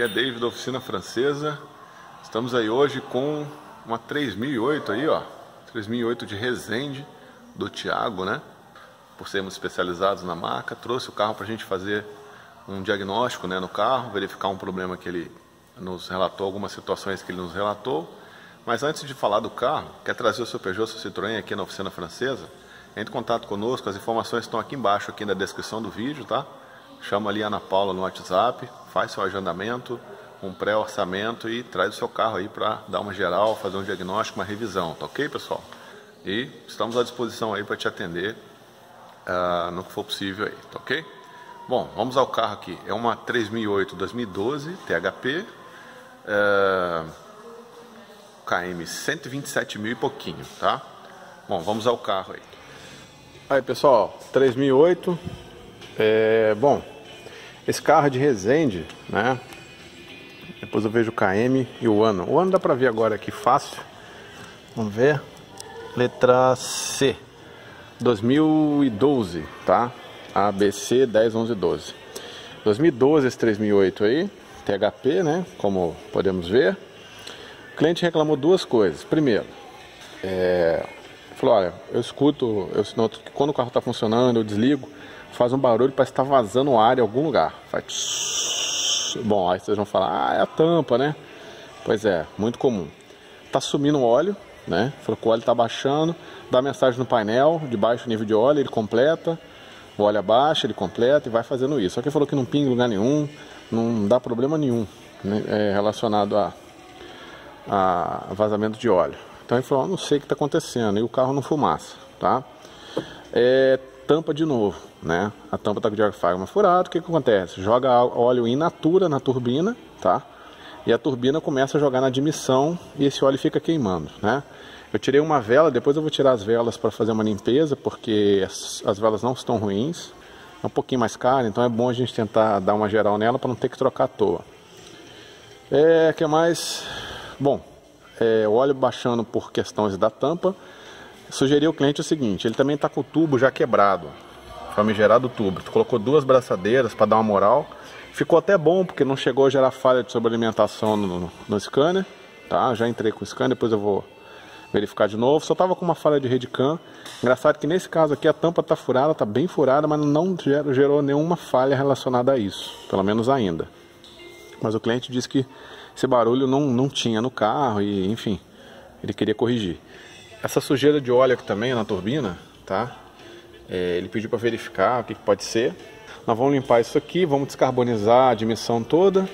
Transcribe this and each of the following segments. aqui é David da Oficina Francesa. Estamos aí hoje com uma 3008 aí, ó, 3008 de Resende, do Thiago, né? Por sermos especializados na marca, trouxe o carro para a gente fazer um diagnóstico, né, no carro, verificar um problema que ele nos relatou, algumas situações que ele nos relatou. Mas antes de falar do carro, quer trazer o seu Peugeot, seu Citroën aqui na Oficina Francesa? Entre em contato conosco, as informações estão aqui embaixo, aqui na descrição do vídeo, tá? Chama ali a Ana Paula no WhatsApp, faz seu agendamento, um pré-orçamento e traz o seu carro aí para dar uma geral, fazer um diagnóstico, uma revisão, tá ok, pessoal? E estamos à disposição aí para te atender no que for possível aí, tá ok? Bom, vamos ao carro aqui, é uma 3008 2012 THP, KM 127 mil e pouquinho, tá? Bom, vamos ao carro aí. Aí pessoal, 3008, bom, esse carro é de Resende, né? Depois eu vejo o KM e o ano. O ano dá pra ver agora aqui fácil. Vamos ver. Letra C, 2012, tá? ABC 10, 11, 12. 2012 esse 3008 aí, THP, né? Como podemos ver. O cliente reclamou duas coisas. Primeiro, falou, olha, eu escuto, eu noto que quando o carro tá funcionando, eu desligo, faz um barulho, parece que tá vazando ar em algum lugar. Faz tss. Bom, aí vocês vão falar, ah, é a tampa, né? Pois é, muito comum. Tá sumindo óleo, né? Falou que o óleo tá baixando, dá mensagem no painel, de baixo nível de óleo, ele completa, o óleo abaixa, ele completa e vai fazendo isso. Só que falou que não pinga em lugar nenhum, não dá problema nenhum, né? Relacionado a vazamento de óleo. Então ele falou, não sei o que tá acontecendo, e o carro não fumaça, tá? Tampa de novo, né? A tampa tá com o diafragma furado. O que que acontece? Joga óleo in natura na turbina, tá? E a turbina começa a jogar na admissão e esse óleo fica queimando, né? Eu tirei uma vela, depois eu vou tirar as velas para fazer uma limpeza, porque as velas não estão ruins, é um pouquinho mais cara, então é bom a gente tentar dar uma geral nela para não ter que trocar à toa. Que mais? Bom, o óleo baixando por questões da tampa. Sugeri ao cliente o seguinte, ele também está com o tubo já quebrado, famigerado tubo, colocou duas braçadeiras para dar uma moral, ficou até bom porque não chegou a gerar falha de sobrealimentação no scanner, tá? Já entrei com o scanner, depois eu vou verificar de novo, só estava com uma falha de redcam, engraçado que nesse caso aqui a tampa está furada, está bem furada, mas não gerou nenhuma falha relacionada a isso, pelo menos ainda, mas o cliente disse que esse barulho não tinha no carro e enfim, ele queria corrigir. Essa sujeira de óleo aqui também na turbina, tá? Ele pediu para verificar o que pode ser. Nós vamos limpar isso aqui, vamos descarbonizar a admissão toda,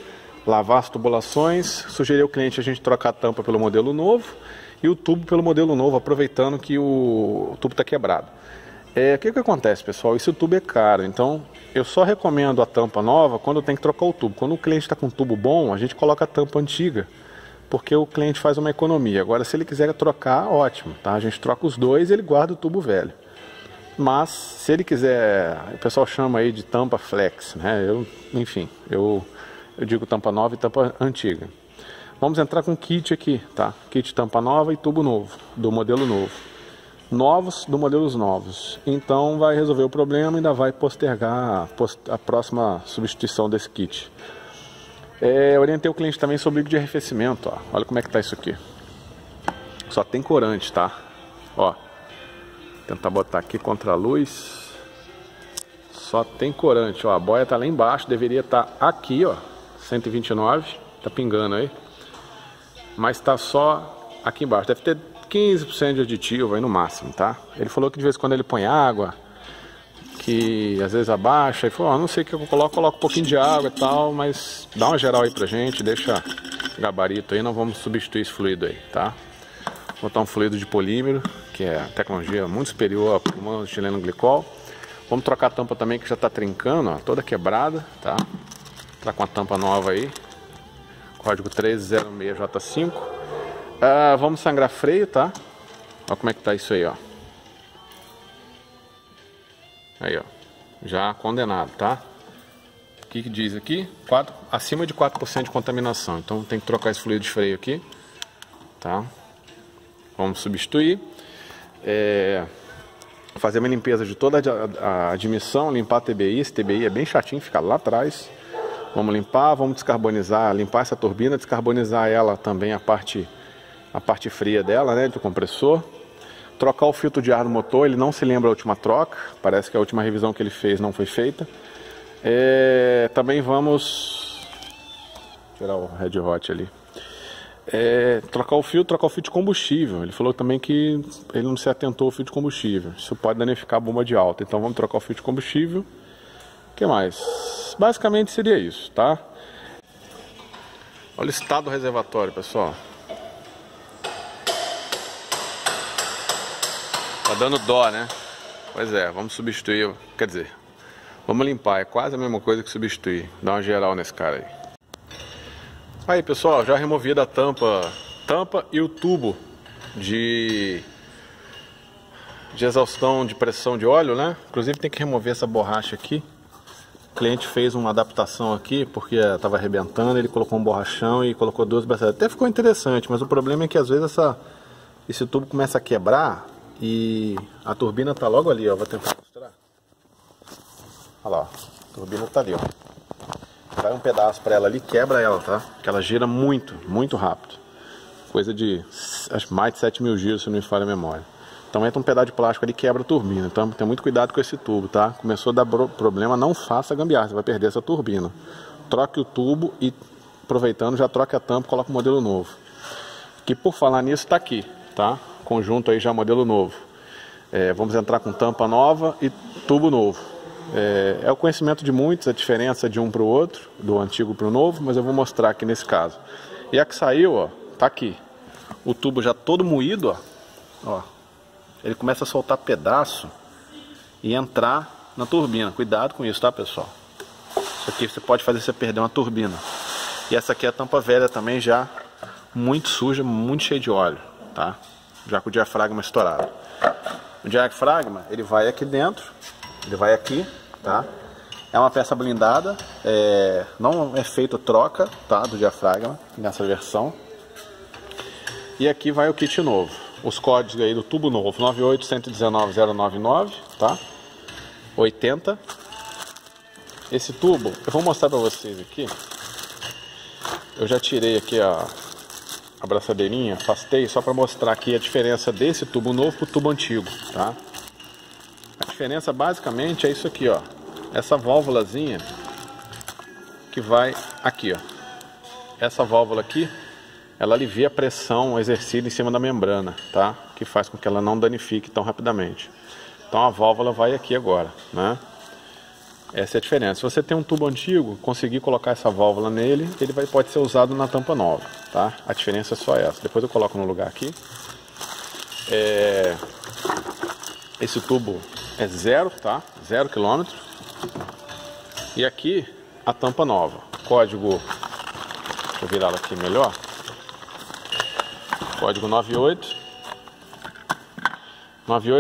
lavar as tubulações. Sugeri ao cliente a gente trocar a tampa pelo modelo novo e o tubo pelo modelo novo, aproveitando que o tubo está quebrado. O que que acontece, pessoal? Esse tubo é caro, então eu só recomendo a tampa nova quando tem que trocar o tubo. Quando o cliente está com um tubo bom, a gente coloca a tampa antiga, porque o cliente faz uma economia. Agora, se ele quiser trocar, ótimo, tá? A gente troca os dois e ele guarda o tubo velho. Mas, se ele quiser, o pessoal chama aí de tampa flex, né? Eu digo tampa nova e tampa antiga. Vamos entrar com kit aqui, tá? Kit tampa nova e tubo novo, do modelo novo. Novos, do modelos novos. Então, vai resolver o problema e ainda vai postergar a próxima substituição desse kit. Orientei o cliente também sobre o bico de arrefecimento, ó. Olha como é que tá isso aqui. Só tem corante, tá? Ó, tentar botar aqui contra a luz. Só tem corante, ó. A boia tá lá embaixo, deveria estar aqui, ó, 129, tá pingando aí. Mas tá só aqui embaixo, deve ter 15% de aditivo aí no máximo, tá? Ele falou que de vez em quando ele põe água, que às vezes abaixa e falou, não sei o que eu coloco um pouquinho de água e tal, mas dá uma geral aí pra gente, deixa gabarito aí, não vamos substituir esse fluido aí, tá? Vou botar um fluido de polímero, que é tecnologia muito superior ao monoetileno glicol. Vamos trocar a tampa também, que já tá trincando, ó, toda quebrada, tá? Tá com a tampa nova aí, código 1306J5. Vamos sangrar freio, tá? Olha como é que tá isso aí, ó. Aí, ó, já condenado, tá? O que que diz aqui? Acima de 4% de contaminação. Então tem que trocar esse fluido de freio aqui, tá? Vamos substituir. Fazer uma limpeza de toda a admissão, limpar a TBI. Esse TBI é bem chatinho, fica lá atrás. Vamos limpar, vamos descarbonizar, limpar essa turbina, descarbonizar ela também, a parte fria dela, né, do compressor. Trocar o filtro de ar do motor, ele não se lembra a última troca, parece que a última revisão que ele fez não foi feita. Também vamos tirar o Red Hot ali. Trocar o fio de combustível. Ele falou também que ele não se atentou ao fio de combustível. Isso pode danificar a bomba de alta. Então vamos trocar o fio de combustível. O que mais? Basicamente seria isso, tá? Olha o estado do reservatório, pessoal. Tá dando dó, né? Pois é, vamos substituir. Quer dizer, vamos limpar. É quase a mesma coisa que substituir. Dá uma geral nesse cara aí. Aí pessoal, já removi da tampa e o tubo de exaustão de pressão de óleo, né? Inclusive tem que remover essa borracha aqui. O cliente fez uma adaptação aqui porque estava arrebentando, ele colocou um borrachão e colocou duas braçadas. Até ficou interessante, mas o problema é que às vezes esse tubo começa a quebrar e a turbina tá logo ali, ó. Vou tentar mostrar. Olha lá, a turbina tá ali, ó. Vai um pedaço para ela ali, quebra ela, tá? Porque ela gira muito, muito rápido. Coisa de acho, mais de 7 mil giros, se não me falha a memória. Então entra um pedaço de plástico ali e quebra a turbina. Então tem muito cuidado com esse tubo, tá? Começou a dar problema, não faça gambiarra, você vai perder essa turbina. Troque o tubo e, aproveitando, já troque a tampa, coloca um modelo novo. Que por falar nisso, tá aqui, tá? Conjunto aí já modelo novo. Vamos entrar com tampa nova e tubo novo. É o conhecimento de muitos, a diferença de um para o outro, do antigo para o novo, mas eu vou mostrar aqui nesse caso. E a que saiu, ó, tá aqui. O tubo já todo moído, ó. Ele começa a soltar pedaço e entrar na turbina. Cuidado com isso, tá, pessoal? Isso aqui você pode fazer você perder uma turbina. E essa aqui é a tampa velha também, já muito suja, muito cheia de óleo, tá? Já com o diafragma estourado. O diafragma, ele vai aqui dentro. Ele vai aqui, tá? É uma peça blindada, não é feito troca, tá? Do diafragma, nessa versão. E aqui vai o kit novo. Os códigos aí do tubo novo, 98119099, tá? 80. Esse tubo, eu vou mostrar pra vocês aqui. Eu já tirei aqui a braçadeirinha, afastei, só pra mostrar aqui a diferença desse tubo novo pro tubo antigo, tá? A diferença basicamente é isso aqui, ó. Essa válvulazinha que vai aqui, ó. Essa válvula aqui, ela alivia a pressão exercida em cima da membrana, tá? Que faz com que ela não danifique tão rapidamente. Então a válvula vai aqui agora, né? Essa é a diferença. Se você tem um tubo antigo, conseguir colocar essa válvula nele, ele pode ser usado na tampa nova, tá? A diferença é só essa. Depois eu coloco no lugar aqui. Esse tubo é zero, tá? 0 km. E aqui a tampa nova. Código, deixa eu virar ela aqui melhor. Código 98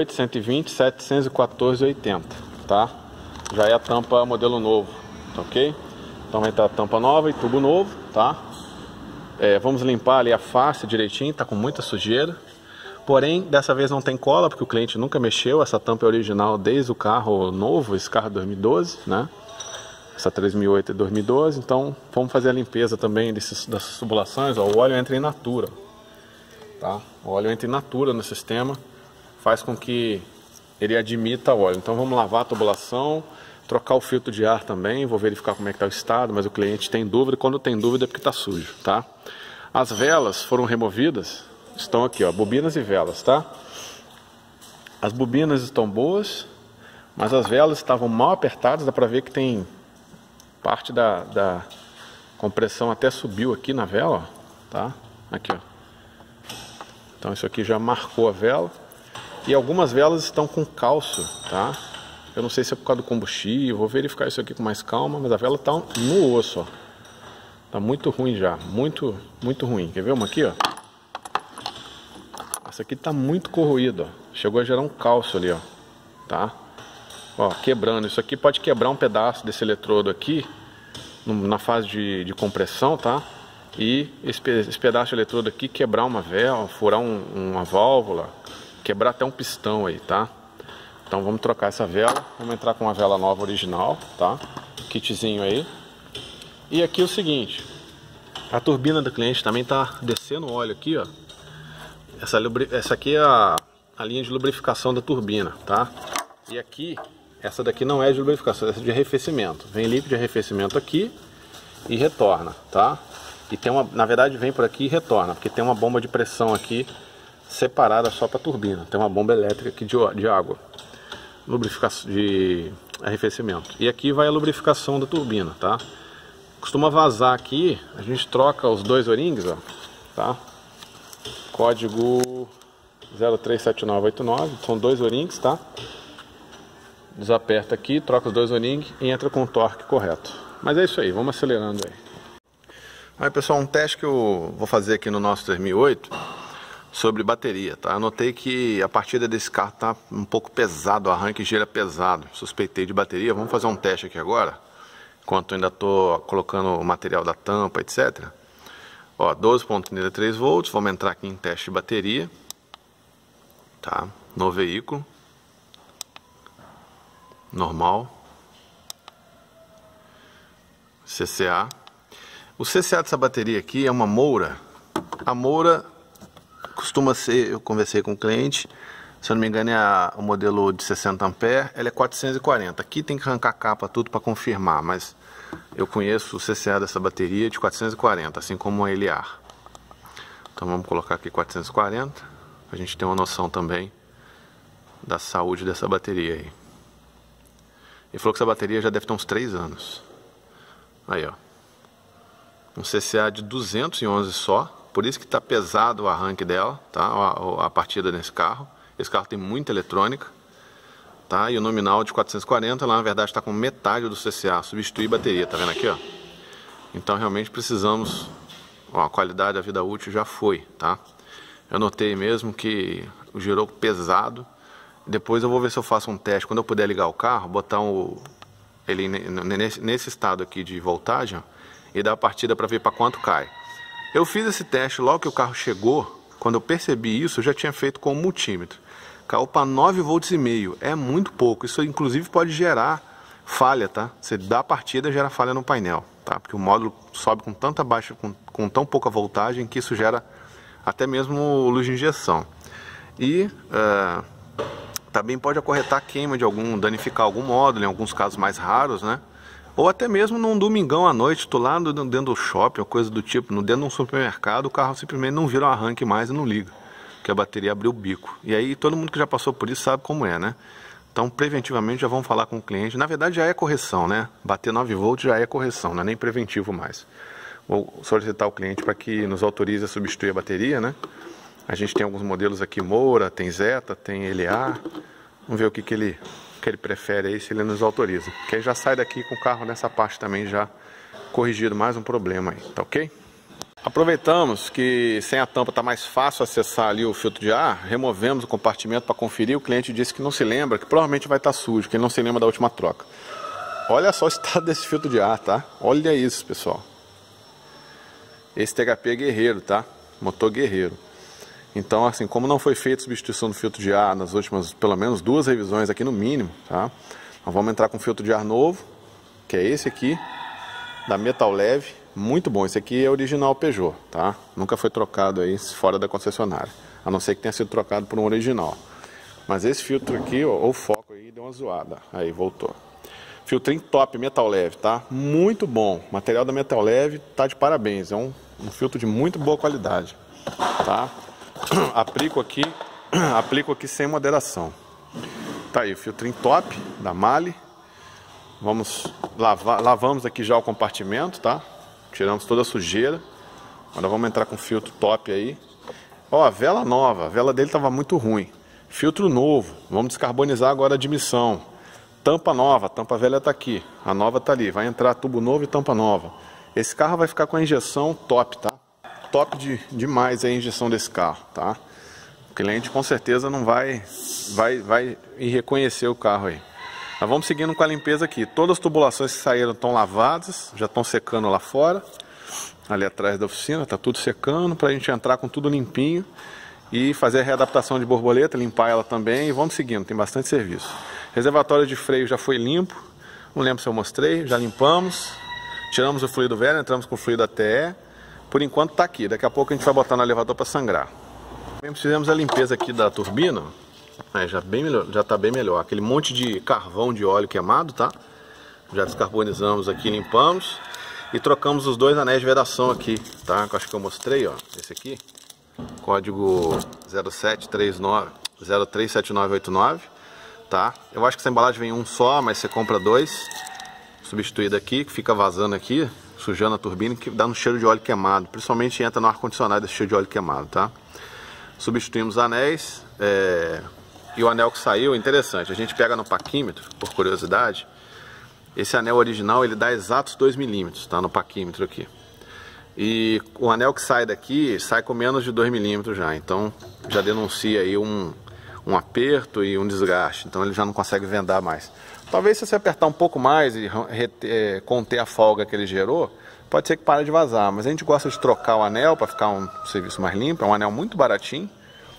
120 714 80, tá? Já é a tampa modelo novo, ok? Então vai entrar a tampa nova e tubo novo, tá? Vamos limpar ali a face direitinho, tá com muita sujeira. Porém, dessa vez não tem cola, porque o cliente nunca mexeu. Essa tampa é original desde o carro novo, esse carro 2012, né? Essa 3008 é 2012, então vamos fazer a limpeza também dessas tubulações. O óleo entra in natura, tá? O óleo entra in natura no sistema, faz com que ele admita óleo. Então vamos lavar a tubulação, trocar o filtro de ar também, vou verificar como é que está o estado, mas o cliente tem dúvida, quando tem dúvida é porque está sujo, tá? As velas foram removidas. Estão aqui, ó, bobinas e velas, tá? As bobinas estão boas, mas as velas estavam mal apertadas, dá pra ver que tem parte da compressão até subiu aqui na vela, ó, tá? Aqui, ó. Então isso aqui já marcou a vela. E algumas velas estão com cálcio, tá? Eu não sei se é por causa do combustível, vou verificar isso aqui com mais calma, mas a vela tá no osso, ó. Tá muito ruim já, muito, muito ruim. Quer ver uma aqui, ó? Essa aqui tá muito corroído, ó. Chegou a gerar um cálcio ali, ó. Tá? Ó, quebrando. Isso aqui pode quebrar um pedaço desse eletrodo aqui, na fase de compressão, tá? E esse pedaço de eletrodo aqui quebrar uma vela, furar uma válvula, quebrar até um pistão aí, tá? Então vamos trocar essa vela. Vamos entrar com uma vela nova original, tá? Kitzinho aí. E aqui é o seguinte, a turbina do cliente também tá descendo óleo aqui, ó. Essa aqui é a linha de lubrificação da turbina, tá? E aqui, essa daqui não é de lubrificação, essa é de arrefecimento. Vem líquido de arrefecimento aqui e retorna, tá? E tem uma, na verdade vem por aqui e retorna, porque tem uma bomba de pressão aqui separada só para turbina. Tem uma bomba elétrica aqui de água, lubrificação de arrefecimento. E aqui vai a lubrificação da turbina, tá? Costuma vazar aqui, a gente troca os dois O-rings, ó, tá? Código 037989, são dois O-rings, tá? Desaperta aqui, troca os dois O-rings e entra com o torque correto. Mas é isso aí, vamos acelerando aí. Aí pessoal, um teste que eu vou fazer aqui no nosso 2008 sobre bateria, tá? Eu notei que a partida desse carro tá um pouco pesado, o arranque gira pesado, suspeitei de bateria. Vamos fazer um teste aqui agora, enquanto eu ainda tô colocando o material da tampa, etc. Ó, 12.33 volts, vamos entrar aqui em teste de bateria, tá? No veículo, normal, CCA. O CCA dessa bateria aqui é uma Moura. A Moura costuma ser, eu conversei com o cliente, se eu não me engano é o modelo de 60 ampères, ela é 440. Aqui tem que arrancar a capa tudo para confirmar, mas eu conheço o CCA dessa bateria de 440, assim como a Eliar. Então vamos colocar aqui 440, a gente ter uma noção também da saúde dessa bateria aí. Ele falou que essa bateria já deve ter uns 3 anos. Aí ó, um CCA de 211 só, por isso que está pesado o arranque dela, tá? A partida nesse carro. Esse carro tem muita eletrônica, tá? E o nominal de 440, ela na verdade está com metade do CCA, substituir bateria, tá vendo aqui, ó? Então realmente precisamos, ó, a qualidade da vida útil já foi, tá? Eu notei mesmo que o girou pesado. Depois eu vou ver se eu faço um teste, quando eu puder ligar o carro, botar ele nesse estado aqui de voltagem, ó, e dar a partida para ver para quanto cai. Eu fiz esse teste logo que o carro chegou. Quando eu percebi isso, eu já tinha feito com o multímetro. Caiu para 9,5 volts. É muito pouco. Isso inclusive pode gerar falha, tá? Você dá a partida, gera falha no painel, tá? Porque o módulo sobe com tanta baixa, com tão pouca voltagem, que isso gera até mesmo luz de injeção. E também pode acarretar queima de algum, danificar algum módulo, em alguns casos mais raros, né? Ou até mesmo num domingão à noite, tu lá dentro do shopping, ou coisa do tipo, dentro de um supermercado, o carro simplesmente não vira o arranque mais e não liga, porque a bateria abriu o bico. E aí todo mundo que já passou por isso sabe como é, né? Então preventivamente já vamos falar com o cliente. Na verdade já é correção, né? Bater 9 volts já é correção, não é nem preventivo mais. Vou solicitar o cliente para que nos autorize a substituir a bateria, né? A gente tem alguns modelos aqui, Moura, tem Zeta, tem LA. Vamos ver o que ele prefere aí, se ele nos autoriza. Que aí já sai daqui com o carro nessa parte também já corrigido, mais um problema aí, tá ok? Aproveitamos que sem a tampa tá mais fácil acessar ali o filtro de ar, removemos o compartimento para conferir. O cliente disse que não se lembra, que provavelmente vai estar sujo, que ele não se lembra da última troca. Olha só o estado desse filtro de ar, tá? Olha isso, pessoal. Esse THP é guerreiro, tá? Motor guerreiro. Então, assim, como não foi feita substituição do filtro de ar nas últimas, pelo menos, 2 revisões aqui no mínimo, tá? Nós vamos entrar com um filtro de ar novo, que é esse aqui, da Metal Leve, muito bom. Esse aqui é original Peugeot, tá? Nunca foi trocado aí fora da concessionária, a não ser que tenha sido trocado por um original. Mas esse filtro aqui, ó, o foco aí deu uma zoada, aí voltou. Filtrinho top, Metal Leve, tá? Muito bom, o material da Metal Leve tá de parabéns, é um filtro de muito boa qualidade, tá? aplico aqui sem moderação. Tá aí o filtrinho top da Male. Vamos lavamos aqui já o compartimento, tá? Tiramos toda a sujeira. Agora vamos entrar com o filtro top aí. Ó, a vela nova, a vela dele tava muito ruim. Filtro novo, vamos descarbonizar agora a admissão. Tampa nova, a tampa velha tá aqui, a nova tá ali, vai entrar tubo novo e tampa nova. Esse carro vai ficar com a injeção top, tá? Top demais a injeção desse carro, tá? O cliente com certeza não vai reconhecer o carro aí. Nós vamos seguindo com a limpeza aqui. Todas as tubulações que saíram estão lavadas, já estão secando lá fora. Ali atrás da oficina tá tudo secando, para a gente entrar com tudo limpinho e fazer a readaptação de borboleta, limpar ela também, e vamos seguindo, tem bastante serviço. Reservatório de freio já foi limpo, não lembro se eu mostrei, já limpamos. Tiramos o fluido velho, entramos com o fluido ATE. Por enquanto está aqui, daqui a pouco a gente vai botar no elevador para sangrar. Também fizemos a limpeza aqui da turbina. É, já está bem melhor. Aquele monte de carvão de óleo queimado, tá? Já descarbonizamos aqui, limpamos. E trocamos os dois anéis de vedação aqui, tá? Que acho que eu mostrei, ó. Esse aqui, código 037989, tá? Eu acho que essa embalagem vem um só, mas você compra dois. Substituído aqui, que fica vazando aqui, sujando a turbina, que dá um cheiro de óleo queimado. Principalmente entra no ar-condicionado esse cheiro de óleo queimado, tá? Substituímos anéis, e o anel que saiu, interessante, a gente pega no paquímetro, por curiosidade. Esse anel original, ele dá exatos 2 milímetros, tá? No paquímetro aqui. E o anel que sai daqui, sai com menos de 2 milímetros já. Então, já denuncia aí um aperto e um desgaste. Então, ele já não consegue vendar mais. Talvez se você apertar um pouco mais e conter a folga que ele gerou, pode ser que pare de vazar. Mas a gente gosta de trocar o anel para ficar um serviço mais limpo. É um anel muito baratinho.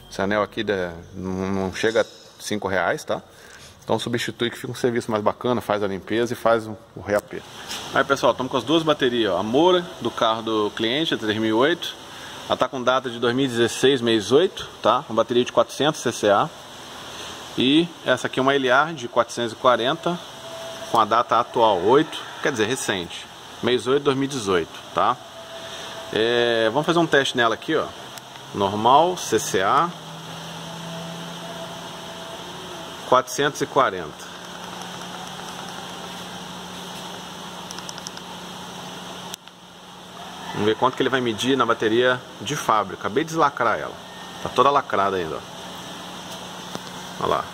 Esse anel aqui não chega a R$5, tá? Então substitui, que fica um serviço mais bacana, faz a limpeza e faz o reapê. Aí pessoal, estamos com as duas baterias, ó. A Moura do carro do cliente, a 3008. Ela está com data de 2016, mês 8, tá? Uma bateria de 400 CCA. E essa aqui é uma Eliar de 440, com a data atual 8, quer dizer, recente. Mês 8 de 2018, tá? Vamos fazer um teste nela aqui, ó. Normal, CCA. 440. Vamos ver quanto que ele vai medir na bateria de fábrica. Acabei de deslacrar ela. Tá toda lacrada ainda, ó. Olha lá.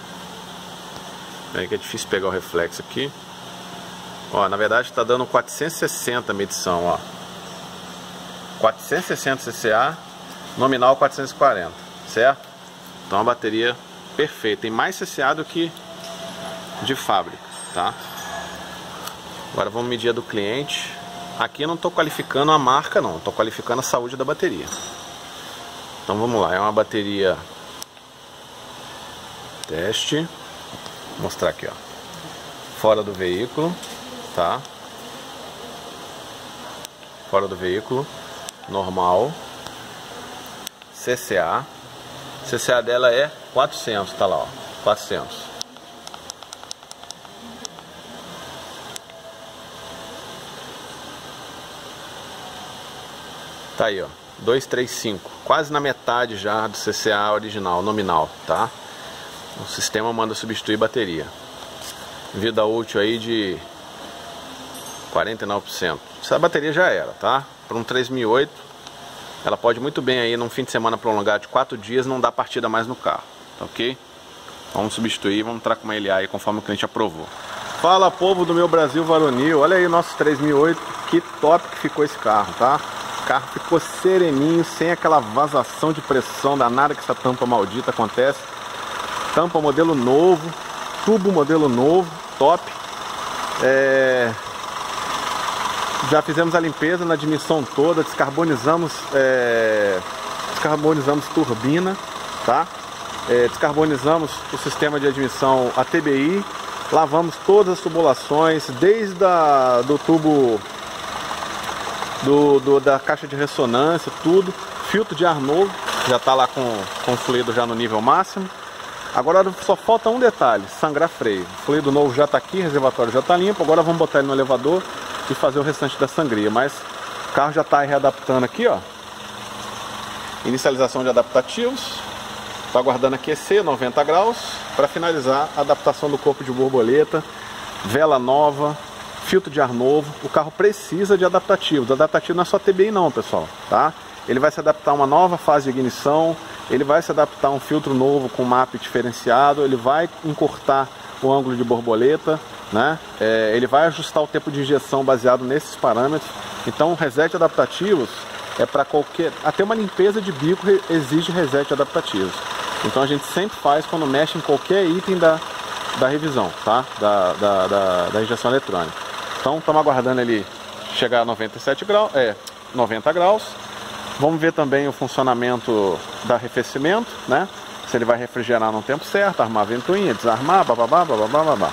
É que é difícil pegar o reflexo aqui. Ó, na verdade tá dando 460 a medição, ó. 460 CCA, nominal 440, certo? Então a bateria perfeito, tem mais CCA do que de fábrica, tá? Agora vamos medir a do cliente. Aqui eu não estou qualificando a marca não, estou qualificando a saúde da bateria. Então vamos lá, é uma bateria teste, vou mostrar aqui, ó, fora do veículo, tá? Fora do veículo, normal, CCA. CCA dela é 400, tá lá, ó, 400. Tá aí, ó, 235, quase na metade já do CCA original, nominal, tá? O sistema manda substituir bateria. Vida útil aí de 49%. Essa bateria já era, tá? Para um 3008, ela pode muito bem aí, num fim de semana prolongado de 4 dias, não dar partida mais no carro. Ok? Vamos substituir, vamos entrar com uma LA aí, conforme o cliente aprovou. Fala, povo do meu Brasil varonil. Olha aí o nosso 3008, que top que ficou esse carro, tá? O carro ficou sereninho, sem aquela vazação de pressão danada que essa tampa maldita acontece. Tampa modelo novo, tubo modelo novo, top. Já fizemos a limpeza na admissão toda, descarbonizamos turbina, tá? Descarbonizamos o sistema de admissão ATBI, lavamos todas as tubulações, desde do tubo da caixa de ressonância, tudo, filtro de ar novo, já está lá com o fluido já no nível máximo. Agora só falta um detalhe, sangrar freio. O fluido novo já está aqui, o reservatório já está limpo, agora vamos botar ele no elevador e fazer o restante da sangria, mas o carro já está readaptando aqui, ó. Inicialização de adaptativos, está aguardando aquecer 90 graus para finalizar a adaptação do corpo de borboleta, vela nova, filtro de ar novo. O carro precisa de adaptativos. Adaptativo não é só TBI não, pessoal, tá? Ele vai se adaptar a uma nova fase de ignição, ele vai se adaptar a um filtro novo com MAP diferenciado, ele vai encurtar o ângulo de borboleta, né? Ele vai ajustar o tempo de injeção baseado nesses parâmetros. Então o reset adaptativos é para qualquer... Até uma limpeza de bico exige reset adaptativos. Então a gente sempre faz quando mexe em qualquer item da revisão, tá? Da injeção eletrônica. Então estamos aguardando ele chegar a 90 graus. Vamos ver também o funcionamento do arrefecimento, né? Se ele vai refrigerar no tempo certo, armar a ventoinha, desarmar, bababá, bababá, babá.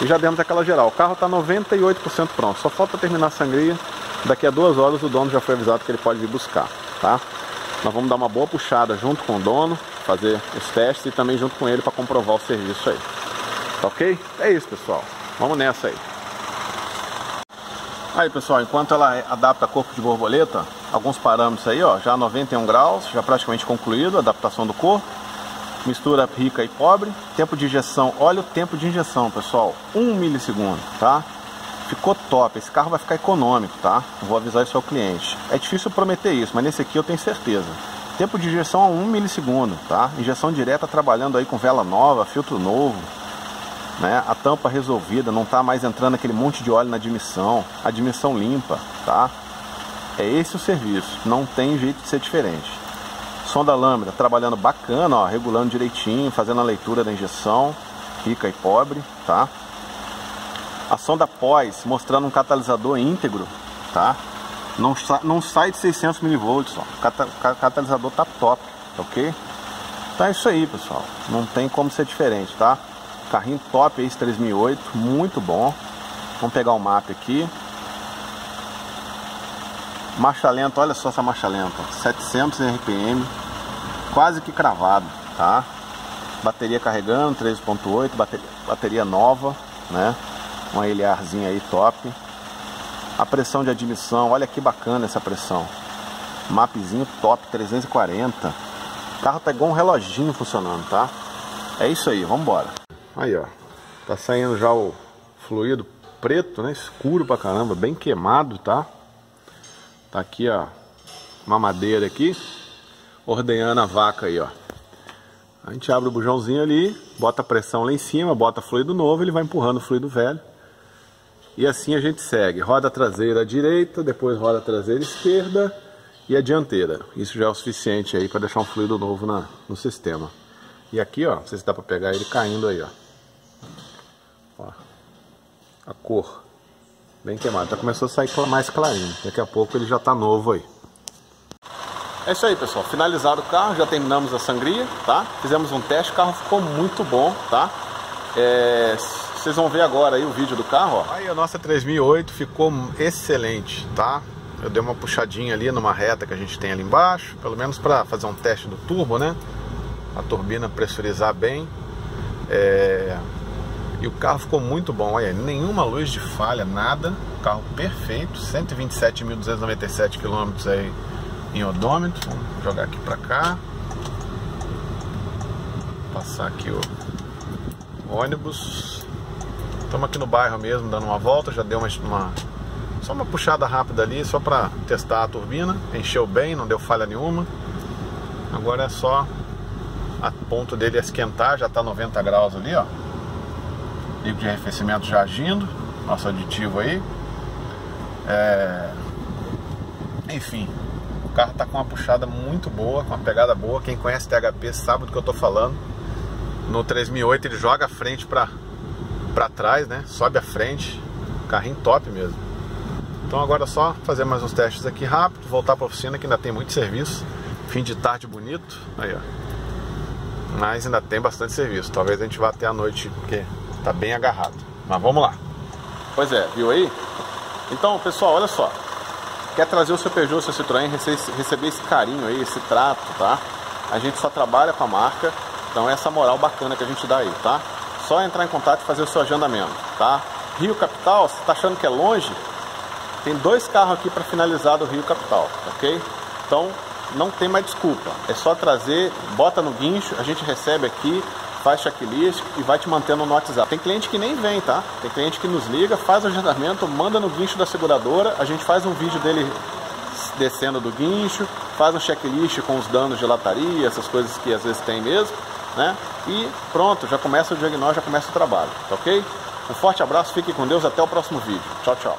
e já demos aquela geral. O carro está 98% pronto, só falta terminar a sangria. Daqui a 2 horas o dono já foi avisado que ele pode vir buscar, tá? Nós vamos dar uma boa puxada junto com o dono, fazer os testes e também junto com ele para comprovar o serviço aí. Tá ok? É isso, pessoal. Vamos nessa aí. Aí, pessoal, enquanto ela adapta corpo de borboleta, alguns parâmetros aí, ó, já 91 graus, já praticamente concluído a adaptação do corpo. Mistura rica e pobre, tempo de injeção, olha o tempo de injeção, pessoal, 1 milissegundo, tá? Ficou top, esse carro vai ficar econômico, tá? Vou avisar isso ao cliente. É difícil prometer isso, mas nesse aqui eu tenho certeza. Tempo de injeção a 1 milissegundo, tá? Injeção direta trabalhando aí com vela nova, filtro novo, né? A tampa resolvida, não tá mais entrando aquele monte de óleo na admissão, admissão limpa, tá? É esse o serviço, não tem jeito de ser diferente. Som da lâmina trabalhando bacana, ó, regulando direitinho, fazendo a leitura da injeção, rica e pobre, tá? A sonda pós, mostrando um catalisador íntegro, tá? Não sai de 600 mV, ó. O catalisador tá top, ok? Então é isso aí, pessoal. Não tem como ser diferente, tá? Carrinho top, esse 3008, muito bom. Vamos pegar o mapa aqui. Marcha lenta, olha só essa marcha lenta, 700 RPM, quase que cravado, tá? Bateria carregando, 3.8, bateria nova, né? Uma Eliarzinha aí top. A pressão de admissão, olha que bacana essa pressão. Mapzinho top, 340. O carro tá igual um reloginho funcionando, tá? É isso aí, vamos embora. Aí, ó, tá saindo já o fluido preto, né? Escuro pra caramba, bem queimado, tá? Tá aqui, ó, mamadeira aqui, ordenhando a vaca aí, ó. A gente abre o bujãozinho ali, bota a pressão lá em cima, bota fluido novo, ele vai empurrando o fluido velho. E assim a gente segue, roda traseira à direita, depois roda traseira à esquerda e a dianteira. Isso já é o suficiente aí para deixar um fluido novo no sistema. E aqui, ó, não sei se dá para pegar ele caindo aí, ó. Ó, a cor bem queimado, já começou a sair mais clarinho. Daqui a pouco ele já tá novo aí. É isso aí, pessoal, finalizado o carro, já terminamos a sangria, tá? Fizemos um teste, o carro ficou muito bom, tá? Vocês vão ver agora aí o vídeo do carro, ó. Aí a nossa 3008 ficou excelente, tá? Eu dei uma puxadinha ali numa reta que a gente tem ali embaixo, pelo menos para fazer um teste do turbo, né? A turbina pressurizar bem. E o carro ficou muito bom, olha, nenhuma luz de falha, nada, carro perfeito, 127.297 km aí em odômetro. Vamos jogar aqui pra cá, passar aqui o ônibus. Estamos aqui no bairro mesmo, dando uma volta, já deu só uma puxada rápida ali, só pra testar a turbina, encheu bem, não deu falha nenhuma. Agora é só a ponto dele esquentar, já tá 90 graus ali, ó. Líquido de arrefecimento já agindo, nosso aditivo aí. Enfim, o carro tá com uma puxada muito boa, com uma pegada boa. Quem conhece THP sabe do que eu tô falando. No 3008 ele joga a frente pra trás, né? Sobe a frente, carrinho top mesmo. Então agora é só fazer mais uns testes aqui rápido, voltar pra oficina que ainda tem muito serviço. Fim de tarde bonito, aí ó. Mas ainda tem bastante serviço, talvez a gente vá até a noite, porque tá bem agarrado, mas vamos lá. Pois é, viu aí? Então, pessoal, olha só. Quer trazer o seu Peugeot, seu Citroën, receber esse carinho aí, esse trato, tá? A gente só trabalha com a marca, então é essa moral bacana que a gente dá aí, tá? Só entrar em contato e fazer o seu agendamento, tá? Rio Capital, você tá achando que é longe? Tem 2 carros aqui para finalizar do Rio Capital, ok? Então, não tem mais desculpa. É só trazer, bota no guincho, a gente recebe aqui, faz checklist e vai te mantendo no WhatsApp. Tem cliente que nem vem, tá? Tem cliente que nos liga, faz o agendamento, manda no guincho da seguradora, a gente faz um vídeo dele descendo do guincho, faz um checklist com os danos de lataria, essas coisas que às vezes tem mesmo, né? E pronto, já começa o diagnóstico, já começa o trabalho, tá ok? Um forte abraço, fique com Deus, até o próximo vídeo. Tchau, tchau.